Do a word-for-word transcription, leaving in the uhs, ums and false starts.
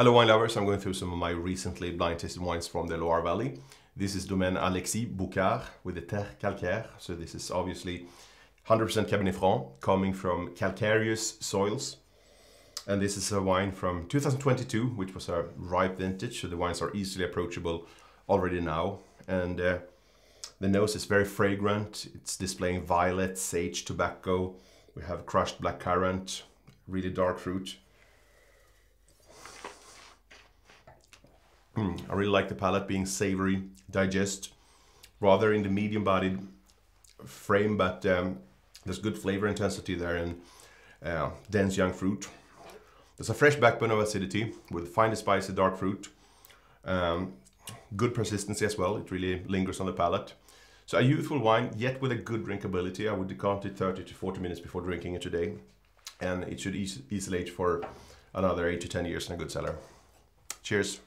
Hello wine lovers, I'm going through some of my recently blind tasted wines from the Loire Valley. This is Domaine Alexis Boucard with the Terre Calcaire. So this is obviously one hundred percent Cabernet Franc coming from calcareous soils. And this is a wine from two thousand twenty-two, which was a ripe vintage. So the wines are easily approachable already now. And uh, the nose is very fragrant. It's displaying violet, sage, tobacco. We have crushed blackcurrant, really dark fruit. I really like the palate being savory, digest, rather in the medium-bodied frame, but um, there's good flavor intensity there and uh, dense young fruit. There's a fresh backbone of acidity with finely spiced dark fruit, um, good persistency as well. It really lingers on the palate. So a youthful wine, yet with a good drinkability. I would decant it thirty to forty minutes before drinking it today, and it should easily age for another eight to ten years in a good cellar. Cheers.